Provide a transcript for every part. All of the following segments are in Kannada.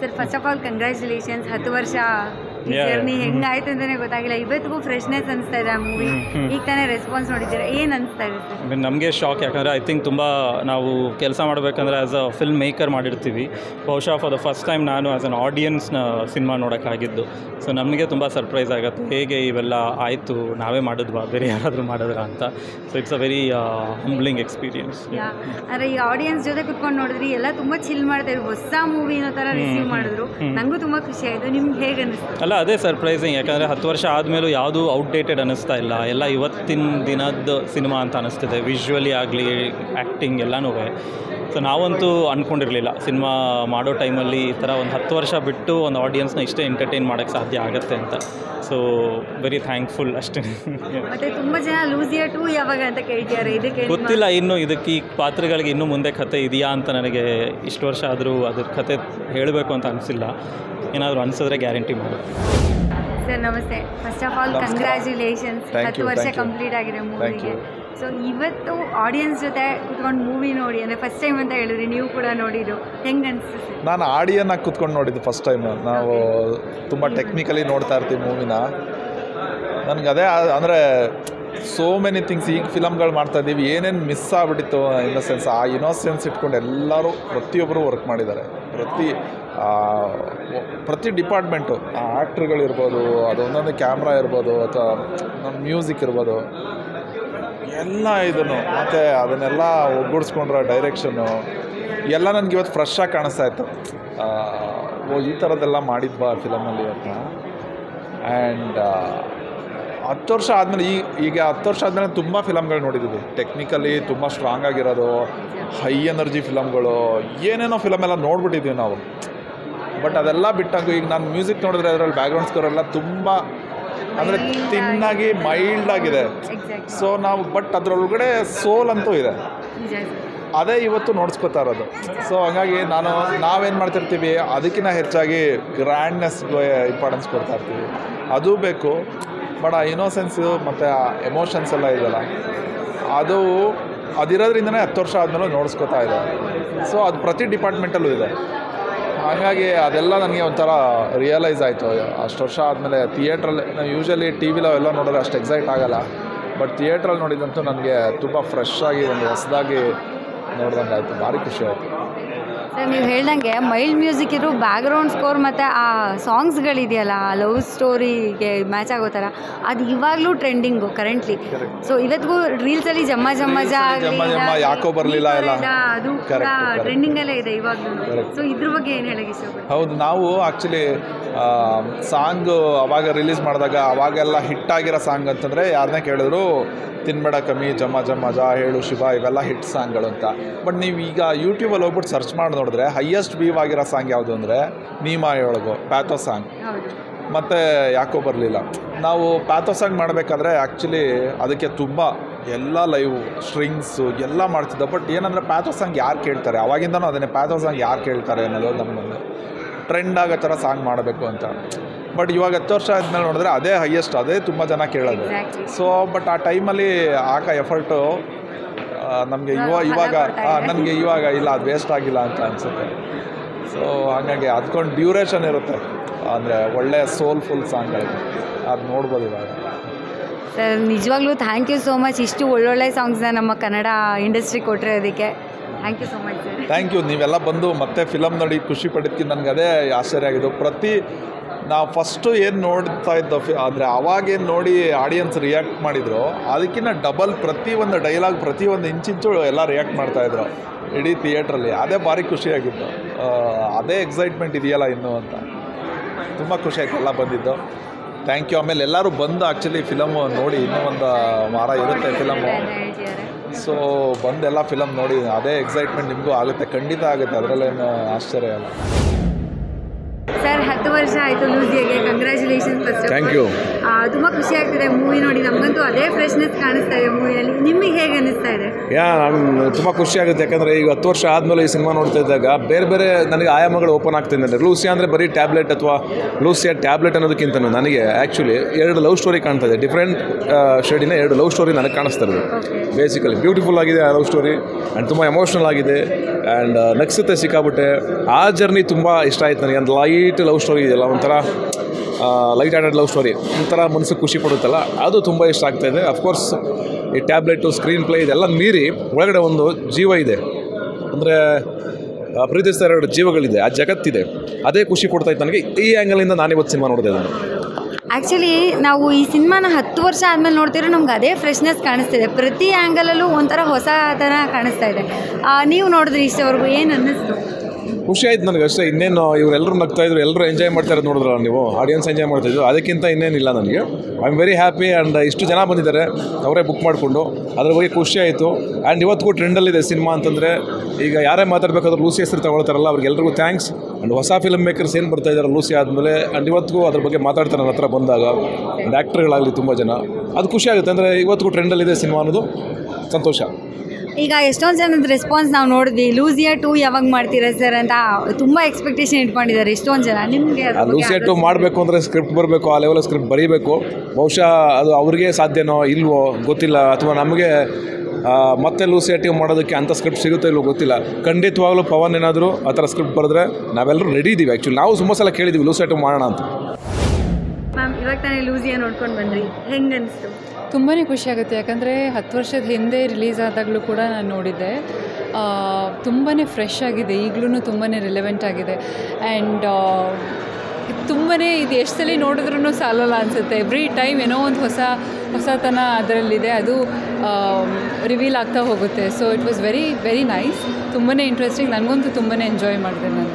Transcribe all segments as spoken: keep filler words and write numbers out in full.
Sir, first of all, congratulations. ಹತ್ತು ವರ್ಷ ಜರ್ನಿ ಹೆಂಗೆ ಆಯ್ತು ಅಂತಾನೆ ಗೊತ್ತಾಗಿಲ್ಲ. ಇವತ್ತಿಗೂ ಫ್ರೆಶ್ನೆಸ್ ಅನಿಸ್ತಾ ಇದೆ ಆ ಮೂವಿ. ಈಗ ತಾನೇ ರೆಸ್ಪಾನ್ಸ್ ನೋಡಿದ್ದೀರಾ, ಏನು ಅನಿಸ್ತಾ ಇದೆ ಸರ್? ನಮಗೆ ಶಾಕ್, ಯಾಕಂದರೆ ಐ ಥಿಂಕ್ ತುಂಬ ನಾವು ಕೆಲಸ ಮಾಡಬೇಕಂದ್ರೆ ಆ್ಯಸ್ ಅ ಫಿಲ್ಮ್ ಮೇಕರ್ ಮಾಡಿರ್ತೀವಿ. ಬಹುಶಃ ಫಾರ್ ದ ಫಸ್ಟ್ ಟೈಮ್ ನಾನು ಆ್ಯಸ್ ಅನ್ ಆಡಿಯನ್ಸ್ನ ಸಿನಿಮಾ ನೋಡೋಕ್ಕಾಗಿದ್ದು. ಸೊ ನಮಗೆ ತುಂಬ ಸರ್ಪ್ರೈಸ್ ಆಗುತ್ತೆ, ಹೇಗೆ ಇವೆಲ್ಲ ಆಯಿತು, ನಾವೇ ಮಾಡಿದ್ವಾ, ಬೇರೆ ಯಾರಾದರೂ ಮಾಡಿದ್ರಾ ಅಂತ. So it's a very humbling experience. ಅಂದರೆ ಈ ಆಡಿಯನ್ಸ್ ಜೊತೆ ಕುತ್ಕೊಂಡು ನೋಡಿದ್ರಿ, ಎಲ್ಲ ತುಂಬ ಚಿಲ್ ಮಾಡ್ತಾ ಇದ್ರು, ಹೊಸ ಮೂವಿ ಅನ್ನೋ ಥರ ರಿಸೀವ್ ಮಾಡಿದ್ರು. ನನಗೂ ತುಂಬ ಖುಷಿ ಆಯಿತು. ನಿಮ್ಗೆ ಹೇಗೆ ಅನಿಸ್ತು? ಅಲ್ಲ, ಅದೇ ಸರ್ಪ್ರೈಸಿಂಗ್, ಯಾಕಂದರೆ ಹತ್ತು ವರ್ಷ ಆದಮೇಲೂ ಯಾವುದೂ ಔಟ್ಡೇಟೆಡ್ ಅನ್ನಿಸ್ತಾ ಇಲ್ಲ. ಎಲ್ಲ ಇವತ್ತಿನ ದಿನದ ಸಿನಿಮಾ ಅಂತ ಅನ್ನಿಸ್ತಿದೆ, ವಿಜುವಲಿ ಆಗಲಿ ಆ್ಯಕ್ಟಿಂಗ್ ಎಲ್ಲನೂ. ಸೊ ನಾವಂತೂ ಅಂದ್ಕೊಂಡಿರಲಿಲ್ಲ ಸಿನಿಮಾ ಮಾಡೋ ಟೈಮಲ್ಲಿ ಈ ಥರ ಒಂದು ಹತ್ತು ವರ್ಷ ಬಿಟ್ಟು ಒಂದು ಆಡಿಯನ್ಸ್ನ ಇಷ್ಟೇ ಎಂಟರ್ಟೈನ್ ಮಾಡೋಕ್ಕೆ ಸಾಧ್ಯ ಆಗುತ್ತೆ ಅಂತ. ಸೊ ವೆರಿ ಥ್ಯಾಂಕ್ಫುಲ್ ಅಷ್ಟೇ. ಮತ್ತೆ ತುಂಬ ಜನ ಲೂಸಿಯಾ ಟು ಯಾವಾಗ ಅಂತ ಕೇಳ್ತಿದ್ದಾರೆ, ಇದಕ್ಕೆ ಗೊತ್ತಿಲ್ಲ ಇನ್ನು. ಇದಕ್ಕೆ ಈ ಪಾತ್ರಗಳಿಗೆ ಇನ್ನೂ ಮುಂದೆ ಕತೆ ಇದೆಯಾ ಅಂತ ನನಗೆ ಇಷ್ಟು ವರ್ಷ ಆದರೂ ಅದ್ರ ಕತೆ ಹೇಳಬೇಕು ಅಂತ ಅನಿಸಿಲ್ಲ. ಏನಾದರೂ ಅನಿಸಿದ್ರೆ ಗ್ಯಾರಂಟಿ ಮಾಡೋದು. ಸರ್ ನಮಸ್ತೆ. ಫಸ್ಟ್ ಆಫ್ ಆಲ್ ಕಂಗ್ರ್ಯಾಚುಲೇಷನ್ಸ್, ಹತ್ತು ವರ್ಷ ಕಂಪ್ಲೀಟ್ ಆಗಿದೆ ಮೂವಿಗೆ. ಸೊ ಇವತ್ತು ಆಡಿಯನ್ಸ್ ಜೊತೆ ಕುತ್ಕೊಂಡು ಮೂವಿ ನೋಡಿ, ಅಂದರೆ ಫಸ್ಟ್ ಟೈಮ್ ಅಂತ ಹೇಳಿದ್ರಿ, ನೀವು ಕೂಡ ನೋಡಿದ್ದು, ಹೆಂಗೆ ಅನಿಸುತ್ತೆ? ನಾನು ಆಡಿಯನ್ ಆಗಿ ಕುತ್ಕೊಂಡು ನೋಡಿದ್ದು ಫಸ್ಟ್ ಟೈಮು. ನಾವು ತುಂಬ ಟೆಕ್ನಿಕಲಿ ನೋಡ್ತಾ ಇರ್ತೀವಿ ಮೂವಿನ. ನನಗೆ ಅದೇ ಅಂದರೆ ಸೋ ಮೆನಿ ಥಿಂಗ್ಸ್ ಈಗ ಫಿಲಮ್ಗಳು ಮಾಡ್ತಾ ಇದ್ದೀವಿ, ಏನೇನು ಮಿಸ್ ಆಗಿಬಿಟ್ಟಿತ್ತು ಇನ್ನೊಸೆನ್ಸ್, ಆ ಇನ್ನೊಸೆನ್ಸ್ ಇಟ್ಕೊಂಡು ಎಲ್ಲರೂ ಪ್ರತಿಯೊಬ್ಬರು ವರ್ಕ್ ಮಾಡಿದ್ದಾರೆ. ಪ್ರತಿ ಪ್ರತಿ ಡಿಪಾರ್ಟ್ಮೆಂಟು, ಆ ಆ್ಯಕ್ಟ್ರುಗಳಿರ್ಬೋದು, ಅದೊಂದೊಂದು ಕ್ಯಾಮ್ರಾ ಇರ್ಬೋದು, ಅಥವಾ ನಮ್ಮ ಮ್ಯೂಸಿಕ್ ಇರ್ಬೋದು, ಎಲ್ಲ ಇದನ್ನು ಮತ್ತು ಅದನ್ನೆಲ್ಲ ಒಗ್ಗೂಡಿಸ್ಕೊಂಡ್ರೆ ಡೈರೆಕ್ಷನ್ನು ಎಲ್ಲ ನನಗೆ ಇವತ್ತು ಫ್ರೆಶ್ ಆಗಿ ಕಾಣಿಸ್ತಾ ಇತ್ತು. ಓ, ಈ ಥರದ್ದೆಲ್ಲ ಮಾಡಿದ್ವಾ ಫಿಲಮಲ್ಲಿ ಅಂತ. ಆ್ಯಂಡ್ ಹತ್ತು ವರ್ಷ ಆದಮೇಲೆ ಈ ಈಗ ಹತ್ತು ವರ್ಷ ಆದಮೇಲೆ ತುಂಬ ಫಿಲಮ್ಗಳು ನೋಡಿದ್ದೀವಿ, ಟೆಕ್ನಿಕಲಿ ತುಂಬ ಸ್ಟ್ರಾಂಗ್ ಆಗಿರೋದು, ಹೈ ಎನರ್ಜಿ ಫಿಲಮ್ಗಳು, ಏನೇನೋ ಫಿಲಮೆಲ್ಲ ನೋಡ್ಬಿಟ್ಟಿದ್ದೀವಿ ನಾವು. ಬಟ್ ಅದೆಲ್ಲ ಬಿಟ್ಟಾಗ ಈಗ ನಾನು ಮ್ಯೂಸಿಕ್ ನೋಡಿದ್ರೆ ಅದರಲ್ಲಿ ಬ್ಯಾಕ್ಗ್ರೌಂಡ್ ಸ್ಕೋರ್ ಎಲ್ಲ ತುಂಬ ಅಂದರೆ ತಿನ್ನಾಗಿ ಮೈಲ್ಡ್ ಆಗಿದೆ. ಸೊ ನಾವು ಬಟ್ ಅದರೊಳಗಡೆ ಸೋಲ್ ಅಂತೂ ಇದೆ, ಅದೇ ಇವತ್ತು ನೋಡ್ಸ್ಕೊತಾ ಇರೋದು. ಸೊ ಹಂಗಾಗಿ ನಾನು ನಾವೇನು ಮಾಡ್ತಿರ್ತೀವಿ ಅದಕ್ಕಿಂತ ಹೆಚ್ಚಾಗಿ ಗ್ರ್ಯಾಂಡ್ನೆಸ್ಗೆ ಇಂಪಾರ್ಟೆನ್ಸ್ ಕೊಡ್ತಾ ಇರ್ತೀವಿ, ಅದು ಬೇಕು. ಬಟ್ ಆ ಇನ್ನೋಸೆನ್ಸು ಮತ್ತು ಆ ಎಮೋಷನ್ಸ್ ಎಲ್ಲ ಇದೆಯಲ್ಲ, ಅದು ಅದಿರೋದ್ರಿಂದನೇ ಹತ್ತು ವರ್ಷ ಆದಮೇಲೆ ನೋಡ್ಸ್ಕೊತಾ ಇದೆ. ಸೊ ಅದು ಪ್ರತಿ ಡಿಪಾರ್ಟ್ಮೆಂಟಲ್ಲೂ ಇದೆ. ಹಾಗಾಗಿ ಅದೆಲ್ಲ ನನಗೆ ಒಂಥರ ರಿಯಲೈಸ್ ಆಯಿತು ಅಷ್ಟು ವರ್ಷ ಆದಮೇಲೆ. ಥಿಯೇಟ್ರಲ್ಲಿ ನಾವು ಯೂಶ್ವಲಿ ಟಿ ವಿಲಿ ಅವೆಲ್ಲ ನೋಡಿದ್ರೆ ಅಷ್ಟು ಎಕ್ಸೈಟ್ ಆಗಲ್ಲ, ಬಟ್ ಥಿಯೇಟ್ರಲ್ಲಿ ನೋಡಿದಂತೂ ನನಗೆ ತುಂಬ ಫ್ರೆಶ್ ಆಗಿ ಒಂದು ಹೊಸದಾಗಿ ನೋಡಿದಂಗೆ ಆಯಿತು. ಭಾರಿ ಖುಷಿ ಆಯಿತು. ಸರ್ ನೀವು ಹೇಳ್ದಂಗೆ ಮೈಲ್ಡ್ ಮ್ಯೂಸಿಕ್ ಇರೋ ಬ್ಯಾಕ್ಗ್ರೌಂಡ್ ಸ್ಕೋರ್ ಮತ್ತು ಆ ಸಾಂಗ್ಸ್ಗಳಿದೆಯಲ್ಲ, ಲವ್ ಸ್ಟೋರಿಗೆ ಮ್ಯಾಚ್ ಆಗೋ ಥರ, ಅದು ಇವಾಗಲೂ ಟ್ರೆಂಡಿಂಗು ಕರೆಂಟ್ಲಿ. ಸೊ ಇವತ್ತಿಗೂ ರೀಲ್ಸಲ್ಲಿ ಜಮ್ಮ ಜಮ್ಮ ಯಾಕೋ ಬರಲಿಲ್ಲ ಎಲ್ಲ ಅದು ಟ್ರೆಂಡಿಂಗಲ್ಲೇ ಇದೆ ಇವಾಗಲೂ. ಸೊ ಇದ್ರ ಬಗ್ಗೆ ಏನು ಹೇಳಕ್ಕೆ ಇಷ್ಟಪಡ್ತೀವಿ? ಹೌದು, ನಾವು ಆ್ಯಕ್ಚುಲಿ ಸಾಂಗು ಅವಾಗ ರಿಲೀಸ್ ಮಾಡಿದಾಗ ಅವಾಗೆಲ್ಲ ಹಿಟ್ಟಾಗಿರೋ ಸಾಂಗ್ ಅಂತಂದರೆ ಯಾರನ್ನೇ ಕೇಳಿದ್ರು ತಿನ್ಬೇಡ ಕಮ್ಮಿ, ಜಮ್ಮ ಜಮ್ಮ ಜಾ, ಹೇಳು ಶಿವ, ಇವೆಲ್ಲ ಹಿಟ್ ಸಾಂಗ್ಗಳು ಅಂತ. ಬಟ್ ನೀವು ಈಗ ಯೂಟ್ಯೂಬಲ್ಲಿ ಹೋಗ್ಬಿಟ್ಟು ಸರ್ಚ್ ಮಾಡಿ ನೋಡಿದ್ರೆ ಹೈಯೆಸ್ಟ್ ವ್ಯೂ ಆಗಿರೋ ಸಾಂಗ್ ಯಾವುದು ಅಂದರೆ ನೀಮಾಯೊಳಗು ಪ್ಯಾಥೋ ಸಾಂಗ್ ಮತ್ತು ಯಾಕೋ ಬರಲಿಲ್ಲ. ನಾವು ಪ್ಯಾಥೋ ಸಾಂಗ್ ಮಾಡಬೇಕಾದ್ರೆ ಆ್ಯಕ್ಚುಲಿ ಅದಕ್ಕೆ ತುಂಬ ಎಲ್ಲ ಲೈವ್ ಸ್ಟ್ರಿಂಗ್ಸು ಎಲ್ಲ ಮಾಡ್ತಿದ್ದೆ. ಬಟ್ ಏನಂದರೆ ಪ್ಯಾಥೋ ಸಾಂಗ್ ಯಾರು ಕೇಳ್ತಾರೆ, ಅವಾಗಿಂದನೂ ಅದನ್ನೇ ಪ್ಯಾಥೋ ಸಾಂಗ್ ಯಾರು ಕೇಳ್ತಾರೆ ಅನ್ನೋದು ನಮ್ಮನ್ನು ಟ್ರೆಂಡ್ ಆಗೋ ಥರ ಸಾಂಗ್ ಮಾಡಬೇಕು ಅಂತ. ಬಟ್ ಇವಾಗ ಹತ್ತು ವರ್ಷ ಆದಮೇಲೆ ನೋಡಿದ್ರೆ ಅದೇ ಹೈಯೆಸ್ಟ್, ಅದೇ ತುಂಬ ಜನ ಕೇಳೋದು. ಸೊ ಬಟ್ ಆ ಟೈಮಲ್ಲಿ ಆಗ ಎಫರ್ಟು ನಮಗೆ ಇವಾಗ ಇವಾಗ ನಮಗೆ ಇವಾಗ ಇಲ್ಲ, ಅದು ವೇಸ್ಟ್ ಆಗಿಲ್ಲ ಅಂತ ಅನಿಸುತ್ತೆ. ಸೊ ಹಾಗಾಗಿ ಅದ್ಕೊಂಡು ಡ್ಯೂರೇಷನ್ ಇರುತ್ತೆ, ಅಂದರೆ ಒಳ್ಳೆಯ ಸೋಲ್ಫುಲ್ ಸಾಂಗ್ಗಳಿದೆ, ಅದು ನೋಡ್ಬೋದು ಇವಾಗ. ಸರ್ ನಿಜವಾಗ್ಲೂ ಥ್ಯಾಂಕ್ ಯು ಸೋ ಮಚ್, ಇಷ್ಟು ಒಳ್ಳೊಳ್ಳೆ ಸಾಂಗ್ಸ್ನ ನಮ್ಮ ಕನ್ನಡ ಇಂಡಸ್ಟ್ರಿ ಕೊಟ್ಟಿರೋದಕ್ಕೆ. Thank you so much sir. Thank you. ನೀವೆಲ್ಲ ಬಂದು ಮತ್ತೆ ಫಿಲಮ್ ನೋಡಿ ಖುಷಿ ಪಡೋದಕ್ಕೆ ನನಗೆ ಅದೇ ಆಶ್ಚರ್ಯ ಆಗಿದ್ದು. ಪ್ರತಿ ನಾವು ಫಸ್ಟು ಏನು ನೋಡ್ತಾ ಇದ್ದೋ ಅಂದರೆ ಅವಾಗೇನು ನೋಡಿ ಆಡಿಯನ್ಸ್ ರಿಯಾಕ್ಟ್ ಮಾಡಿದ್ರು ಅದಕ್ಕಿಂತ ಡಬಲ್ ಪ್ರತಿಯೊಂದು ಡೈಲಾಗ್ ಪ್ರತಿಯೊಂದು ಇಂಚಿಂಚು ಎಲ್ಲ ರಿಯಾಕ್ಟ್ ಮಾಡ್ತಾಯಿದ್ರು ಇಡೀ ಥಿಯೇಟ್ರಲ್ಲಿ. ಅದೇ ಭಾರಿ ಖುಷಿಯಾಗಿತ್ತು, ಅದೇ ಎಕ್ಸೈಟ್ಮೆಂಟ್ ಇದೆಯಲ್ಲ ಇನ್ನೂ ಅಂತ. ತುಂಬ ಖುಷಿಯಾಗಿ ಎಲ್ಲ ಬಂದಿದ್ದು. Thank you. ಆಮೇಲೆ ಎಲ್ಲರೂ ಬಂದು ಆ್ಯಕ್ಚುಲಿ ಫಿಲಮು ನೋಡಿ, ಇನ್ನೂ ಒಂದು ವಾರ ಇರುತ್ತೆ ಫಿಲಮು. ಸೊ ಬಂದೆಲ್ಲ ಫಿಲಮ್ ನೋಡಿ, ಅದೇ ಎಕ್ಸೈಟ್ಮೆಂಟ್ ನಿಮಗೂ ಆಗುತ್ತೆ, ಖಂಡಿತ ಆಗುತ್ತೆ, ಅದರಲ್ಲೇನು ಆಶ್ಚರ್ಯ ಅಲ್ಲ. ಸರ್ ಹತ್ತು ವರ್ಷ ಆಯಿತು ಲೂಸಿಯಾಗೆ, ಕಂಗ್ರ್ಯಾಚುಲೇಷನ್ಸ್ ಫಸ್ಟ್. Thank you. ತುಂಬ ಖುಷಿ ಆಗ್ತಿದೆ ಮೂವಿ ನೋಡಿ, ನಮಗಂತೂ ಅದೇ ಫ್ರೆಶ್ನೆಸ್ ಕಾಣಿಸ್ತಾ ಇದೆ ಮೂವಿಯಲ್ಲಿ. ನಿಮಗೆ ಹೇಗೆ ಅನ್ನಿಸ್ತಾ ಇದೆ? ಯಾ ನಮ್ಗೆ ತುಂಬ ಖುಷಿ ಆಗುತ್ತೆ, ಯಾಕಂದರೆ ಈಗ ಹತ್ತು ವರ್ಷ ಆದಮೇಲೆ ಈ ಸಿನಿಮಾ ನೋಡ್ತಾ ಇದ್ದಾಗ ಬೇರೆ ಬೇರೆ ನನಗೆ ಆಯಾಮಗಳು ಓಪನ್ ಆಗ್ತಿದೆ. ಲೂಸಿಯಾ ಅಂದರೆ ಬರೀ ಟ್ಯಾಬ್ಲೆಟ್ ಅಥವಾ ಲೂಸಿಯಾ ಟ್ಯಾಬ್ಲೆಟ್ ಅನ್ನೋದಕ್ಕಿಂತ ನನಗೆ ಆ್ಯಕ್ಚುಲಿ ಎರಡು ಲವ್ ಸ್ಟೋರಿ ಕಾಣ್ತಾ ಇದೆ. ಡಿಫ್ರೆಂಟ್ ಶೇಡಿನ ಎರಡು ಲವ್ ಸ್ಟೋರಿ ನನಗೆ ಕಾಣಿಸ್ತಾ ಇದೆ. ಬೇಸಿಕಲಿ ಬ್ಯೂಟಿಫುಲ್ ಆಗಿದೆ ಆ ಲವ್ ಸ್ಟೋರಿ ಆ್ಯಂಡ್ ತುಂಬ ಎಮೋಷ್ನಲ್ ಆಗಿದೆ ಆ್ಯಂಡ್ ನಗ್ಸುತ್ತೆ ಸಿಕ್ಕಾಬಿಟ್ಟೆ. ಆ ಜರ್ನಿ ತುಂಬ ಇಷ್ಟ ಆಯ್ತು ನನಗೆ. ಒಂದು ಲೈಟ್ ಲವ್ ಸ್ಟೋರಿ ಇದೆಯಲ್ಲ, ಒಂಥರ ಲೈಟ್ ಹಾರ್ಟೆಡ್ ಲವ್ ಸ್ಟೋರಿ, ಒಂಥರ ಮನಸ್ಸಿಗೆ ಖುಷಿ ಪಡುತ್ತಲ್ಲ, ಅದು ತುಂಬ ಇಷ್ಟ ಆಗ್ತಾಯಿದೆ. ಅಫ್ಕೋರ್ಸ್ ಈ ಟ್ಯಾಬ್ಲೆಟು, ಸ್ಕ್ರೀನ್ ಪ್ಲೇ ಇದೆಲ್ಲ ಮೀರಿ ಒಳಗಡೆ ಒಂದು ಜೀವ ಇದೆ, ಅಂದರೆ ಪ್ರೀತಿಸ್ತಾ ಎರಡು ಜೀವಗಳಿದೆ, ಆ ಜಗತ್ತಿದೆ, ಅದೇ ಖುಷಿ ಕೊಡ್ತಾಯಿತ್ತು ನನಗೆ. ಈ ಆ್ಯಂಗಲಿಂದ ನಾನಿವತ್ತು ಸಿನಿಮಾ ನೋಡಿದೆ ನಾನು. ಆ್ಯಕ್ಚುಲಿ ನಾವು ಈ ಸಿನಿಮಾನ ಹತ್ತು ವರ್ಷ ಆದಮೇಲೆ ನೋಡ್ತಿರೋ ನಮ್ಗೆ ಅದೇ ಫ್ರೆಶ್ನೆಸ್ ಕಾಣಿಸ್ತಿದೆ. ಪ್ರತಿ ಆ್ಯಂಗಲಲ್ಲೂ ಒಂಥರ ಹೊಸ ಥರ ಕಾಣಿಸ್ತಾ ಇದೆ. ನೀವು ನೋಡಿದ್ರಿ ಇಷ್ಟವರೆಗೂ, ಏನು ಅನ್ನಿಸ್ತು? ಖುಷಿ ಆಯ್ತು ನನಗೆ ಅಷ್ಟೇ. ಇನ್ನೇನು ಇವರೆಲ್ಲರೂ ನಗ್ತಾ ಇದ್ರು, ಎಲ್ಲರೂ ಎಂಜಾಯ್ ಮಾಡ್ತಾ ಇರೋದು ನೋಡಿದ್ರಲ್ಲ ನೀವು, ಆಡಿಯನ್ಸ್ ಎಂಜಾಯ್ ಮಾಡ್ತಾಯಿದ್ರು, ಅದಕ್ಕಿಂತ ಇನ್ನೇನಿಲ್ಲ ನನಗೆ. I am very happy and ಇಷ್ಟು ಜನ ಬಂದಿದ್ದಾರೆ ಅವರೇ ಬುಕ್ ಮಾಡಿಕೊಂಡು, ಅದ್ರ ಬಗ್ಗೆ ಖುಷಿ ಆಯಿತು. ಆ್ಯಂಡ್ ಇವತ್ತಿಗೂ ಟ್ರೆಂಡಲ್ಲಿದೆ ಸಿನಿಮಾ ಅಂತಂದರೆ, ಈಗ ಯಾರೇ ಮಾತಾಡಬೇಕಾದ್ರೂ ಲೂಸಿ ಹೆಸರು ತಗೊಳ್ತಾರಲ್ಲ, ಅವ್ರಿಗೆಲ್ರಿಗೂ ಥ್ಯಾಂಕ್ಸ್. ಆ್ಯಂಡ್ ಹೊಸ ಫಿಲ್ಮ್ ಮೇಕರ್ಸ್ ಏನು ಬರ್ತಾ ಇದ್ದಾರೆ ಲೂಸಿ ಆದಮೇಲೆ, ಆ್ಯಂಡ್ ಇವತ್ತಿಗೂ ಅದ್ರ ಬಗ್ಗೆ ಮಾತಾಡ್ತಾರೆ ನನ್ನ ಹತ್ರ ಬಂದಾಗ. ಆ್ಯಂಡ್ ಆ್ಯಕ್ಟ್ರ್ಗಳಾಗಲಿ ತುಂಬ ಜನ, ಅದು ಖುಷಿ ಆಗುತ್ತೆ. ಅಂದರೆ ಇವತ್ತಿಗೂ ಟ್ರೆಂಡಲ್ಲಿದೆ ಸಿನಿಮಾ ಅನ್ನೋದು ಸಂತೋಷ. ಈಗ ಎಷ್ಟೊಂದು ಜನದ ರೆಸ್ಪಾನ್ಸ್ ನಾವು ನೋಡಿದ್ವಿ, ಲೂಸಿಯಾ ಟೂ ಯಾವಾಗ ಮಾಡ್ತೀರಾ ಸರ್ ಅಂತ ತುಂಬ ಎಕ್ಸ್ಪೆಕ್ಟೇಷನ್ ಇಟ್ಕೊಂಡಿದ್ದಾರೆ ಎಷ್ಟೊಂದು ಜನ. ನಿಮಗೆ ಲೂಸಿಯಾ ಟೂ ಮಾಡಬೇಕು ಅಂದರೆ ಸ್ಕ್ರಿಪ್ಟ್ ಬರಬೇಕು, ಆ ಲೆವೆಲ್ ಸ್ಕ್ರಿಪ್ಟ್ ಬರೀಬೇಕು. ಬಹುಶಃ ಅದು ಅವ್ರಿಗೆ ಸಾಧ್ಯನೋ ಇಲ್ವೋ ಗೊತ್ತಿಲ್ಲ, ಅಥವಾ ನಮಗೆ ಮತ್ತೆ ಲೂಸಿಯಾ ಟೂ ಮಾಡೋದಕ್ಕೆ ಅಂಥ ಸ್ಕ್ರಿಪ್ಟ್ ಸಿಗುತ್ತೋ ಇಲ್ವೋ ಗೊತ್ತಿಲ್ಲ. ಖಂಡಿತವಾಗ್ಲೂ ಪವನ್ ಏನಾದರೂ ಆ ಥರ ಸ್ಕ್ರಿಪ್ಟ್ ಬರೆದ್ರೆ ನಾವೆಲ್ಲರೂ ರೆಡಿ ಇದ್ದೀವಿ. ಆ್ಯಕ್ಚುಲಿ ನಾವು ತುಂಬ ಸಲ ಕೇಳಿದ್ದೀವಿ ಲೂಸಿಯಾ ಟೂ ಮಾಡೋಣ ಅಂತ. ಮ್ಯಾಮ್ ಇವಾಗ ತಾನೇ ಲೂಸಿಯಾ ನೋಡ್ಕೊಂಡು ಬಂದ್ರಿ, ಹೆಂಗೆ ಅನಿಸ್ತು? ತುಂಬಾ ಖುಷಿಯಾಗುತ್ತೆ, ಯಾಕಂದರೆ ಹತ್ತು ವರ್ಷದ ಹಿಂದೆ ರಿಲೀಸ್ ಆದಾಗಲೂ ಕೂಡ ನಾನು ನೋಡಿದ್ದೆ. ತುಂಬಾ ಫ್ರೆಶ್ ಆಗಿದೆ, ಈಗಲೂ ತುಂಬಾ ರಿಲೆವೆಂಟ್ ಆಗಿದೆ. ಆ್ಯಂಡ್ ತುಂಬಾ ಇದು ಎಷ್ಟು ಸಲ ನೋಡಿದ್ರೂ ಸಾಲಲ್ಲ ಅನಿಸುತ್ತೆ. ಎವ್ರಿ ಟೈಮ್ ಏನೋ ಒಂದು ಹೊಸ ಹೊಸತನ ಅದರಲ್ಲಿದೆ, ಅದು ರಿವೀಲ್ ಆಗ್ತಾ ಹೋಗುತ್ತೆ. So it was very very nice, ತುಂಬಾ ಇಂಟ್ರೆಸ್ಟಿಂಗ್, ನನಗಂತೂ ತುಂಬಾ ಎಂಜಾಯ್ ಮಾಡಿದೆ ನಾನು.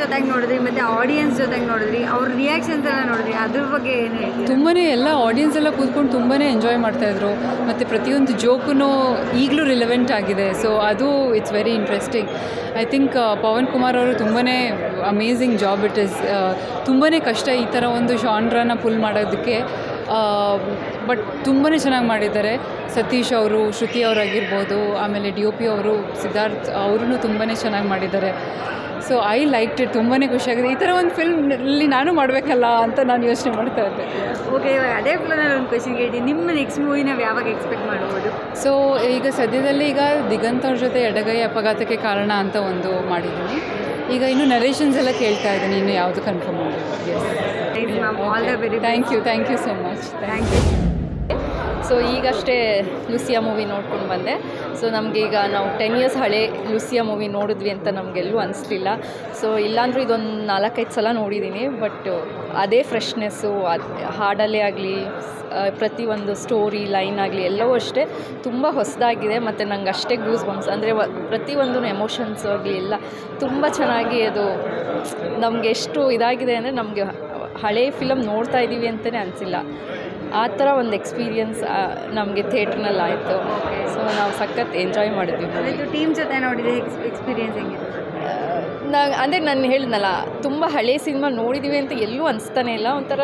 ಜೊತೆಗೆ ನೋಡಿದ್ರಿ ಮತ್ತು ಆಡಿಯನ್ಸ್ ಜೊತೆಗೆ ನೋಡಿದ್ರಿ, ಅವ್ರ ರಿಯಾಕ್ಷನ್ಸ್ ಎಲ್ಲ ನೋಡಿದ್ರಿ, ಅದ್ರ ಬಗ್ಗೆ ಏನು? ತುಂಬಾ ಎಲ್ಲ ಆಡಿಯನ್ಸ್ ಎಲ್ಲ ಕೂತ್ಕೊಂಡು ತುಂಬಾ ಎಂಜಾಯ್ ಮಾಡ್ತಾಯಿದ್ರು, ಮತ್ತು ಪ್ರತಿಯೊಂದು ಜೋಕೂ ಈಗಲೂ ರಿಲೆವೆಂಟ್ ಆಗಿದೆ. ಸೊ ಅದು it's very interesting. I think Pavan Kumar ಅವರು ತುಂಬಾ ಅಮೇಝಿಂಗ್ ಜಾಬ್ ಇಟ್ ಇಸ್. ತುಂಬಾ ಕಷ್ಟ ಈ ಥರ ಒಂದು ಶಾನ್ರನ ಪುಲ್ ಮಾಡೋದಕ್ಕೆ, ಬಟ್ ತುಂಬಾ ಚೆನ್ನಾಗಿ ಮಾಡಿದ್ದಾರೆ. ಸತೀಶ್ ಅವರು, ಶ್ರುತಿ ಅವರಾಗಿರ್ಬೋದು, ಆಮೇಲೆ ಡಿ ಒ ಪಿ ಅವರು ಸಿದ್ಧಾರ್ಥ್ ಅವರೂ ತುಂಬಾ ಚೆನ್ನಾಗಿ ಮಾಡಿದ್ದಾರೆ. ಸೊ ಐ ಲೈಕ್ ಇಟ್, ತುಂಬಾ ಖುಷಿಯಾಗಿದೆ. ಈ ಥರ ಒಂದು ಫಿಲ್ಮಲ್ಲಿ ನಾನು ಮಾಡಬೇಕಲ್ಲ ಅಂತ ನಾನು ಯೋಚನೆ ಮಾಡ್ತಾ ಇದ್ದೆ. ಓಕೆ, ಅದೇ ಫಿಲ್ಮಲ್ಲಿ ಒಂದು ಕ್ವೆಶನ್ ಕೇಳಿ, ನಿಮ್ಮ ನೆಕ್ಸ್ಟ್ ಮೂವಿ ನಾವು ಯಾವಾಗ ಎಕ್ಸ್ಪೆಕ್ಟ್ ಮಾಡ್ಬೋದು? ಸೊ ಈಗ ಸದ್ಯದಲ್ಲಿ ಈಗ ದಿಗಂತ್ ಅವ್ರ ಜೊತೆ ಎಡಗೈ ಅಪಘಾತಕ್ಕೆ ಕಾರಣ ಅಂತ ಒಂದು ಮಾಡಿದ್ದೀನಿ. ಈಗ ಇನ್ನೂ ನರೇಷನ್ಸ್ ಎಲ್ಲ ಕೇಳ್ತಾ ಇದ್ದೀನಿ, ಇನ್ನು ಯಾವುದು ಕನ್ಫರ್ಮ್ ಮಾಡಿ. Thank you, thank you so much, thank you. So ಈಗಷ್ಟೇ ಲೂಸಿಯಾ ಮೂವಿ ನೋಡ್ಕೊಂಡು ಬಂದೆ. ಸೊ ನಮಗೀಗ ನಾವು ಟೆನ್ ಇಯರ್ಸ್ ಹಳೆ ಲೂಸಿಯಾ ಮೂವಿ ನೋಡಿದ್ವಿ ಅಂತ ನಮಗೆಲ್ಲೂ ಅನಿಸ್ಲಿಲ್ಲ. ಸೊ ಇಲ್ಲಾಂದರೂ ಇದೊಂದು ನಾಲ್ಕೈದು ಸಲ ನೋಡಿದ್ದೀನಿ, ಬಟ್ ಅದೇ ಫ್ರೆಶ್ನೆಸ್ಸು, ಹಾಡಲ್ಲೇ ಆಗಲಿ, ಪ್ರತಿಯೊಂದು ಸ್ಟೋರಿ ಲೈನ್ ಆಗಲಿ ಎಲ್ಲವೂ ಅಷ್ಟೇ ತುಂಬ ಹೊಸದಾಗಿದೆ. ಮತ್ತು ನಂಗೆ ಅಷ್ಟೇ ಗೂಸ್ ಬಂಪ್ಸ್, ಅಂದರೆ ಪ್ರತಿಯೊಂದು ಎಮೋಷನ್ಸ್ ಆಗಲಿ ಎಲ್ಲ ತುಂಬ ಚೆನ್ನಾಗಿ, ಅದು ನಮಗೆ ಎಷ್ಟು ಇದಾಗಿದೆ ಅಂದರೆ ನಮಗೆ ಹಳೆ ಫಿಲಮ್ ನೋಡ್ತಾ ಇದ್ದೀವಿ ಅಂತಲೇ ಅನಿಸಿಲ್ಲ. ಆ ಥರ ಒಂದು ಎಕ್ಸ್ಪೀರಿಯನ್ಸ್ ನಮಗೆ ಥಿಯೇಟ್ರ್ನಲ್ಲಿ ಆಯಿತು. ಸೊ ನಾವು ಸಖತ್ ಎಂಜಾಯ್ ಮಾಡಿದ್ವಿ. ಟೀಮ್ ಜೊತೆ ನೋಡಿದೆ, ಎಕ್ಸ್ಪೀರಿಯನ್ಸ್ ಹೆಂಗಿದೆ? ನಾ ಅಂದರೆ ನಾನು ಹೇಳಿದ್ನಲ್ಲ, ತುಂಬ ಹಳೆ ಸಿನಿಮಾ ನೋಡಿದ್ದೀವಿ ಅಂತ ಎಲ್ಲೂ ಅನಿಸ್ತಾನೆ ಇಲ್ಲ. ಒಂಥರ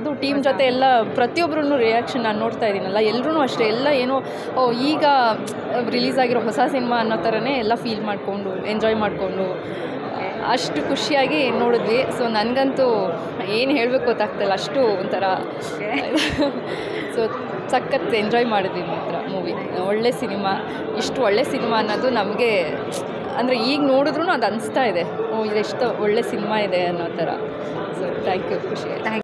ಅದು ಟೀಮ್ ಜೊತೆ ಎಲ್ಲ ಪ್ರತಿಯೊಬ್ಬರೂ ರಿಯಾಕ್ಷನ್ ನಾನು ನೋಡ್ತಾ ಇದ್ದೀನಲ್ಲ, ಎಲ್ಲರೂ ಅಷ್ಟೇ, ಎಲ್ಲ ಏನೋ ಓ ಈಗ ರಿಲೀಸ್ ಆಗಿರೋ ಹೊಸ ಸಿನಿಮಾ ಅನ್ನೋ ಥರನೇ ಎಲ್ಲ ಫೀಲ್ ಮಾಡಿಕೊಂಡು ಎಂಜಾಯ್ ಮಾಡಿಕೊಂಡು ಅಷ್ಟು ಖುಷಿಯಾಗಿ ನೋಡಿದ್ವಿ. ಸೊ ನನಗಂತೂ ಏನು ಹೇಳಬೇಕು ಗೊತ್ತಾಗ್ತಿಲ್ಲ, ಅಷ್ಟು ಒಂಥರ. ಸೊ ಸಖತ್ ಎಂಜಾಯ್ ಮಾಡಿದ್ವಿ ಮಾತ್ರ ಮೂವಿ. ಒಳ್ಳೆ ಸಿನಿಮಾ, ಇಷ್ಟು ಒಳ್ಳೆ ಸಿನಿಮಾ ಅನ್ನೋದು ನಮಗೆ ಅಂದರೆ ಈಗ ನೋಡಿದ್ರೂ ಅದು ಅನಿಸ್ತಾ ಇದೆ, ಓ ಇದೆಷ್ಟು ಒಳ್ಳೆ ಸಿನಿಮಾ ಇದೆ ಅನ್ನೋ ಥರ. ಸೊ ಥ್ಯಾಂಕ್ ಯು, ಖುಷಿ.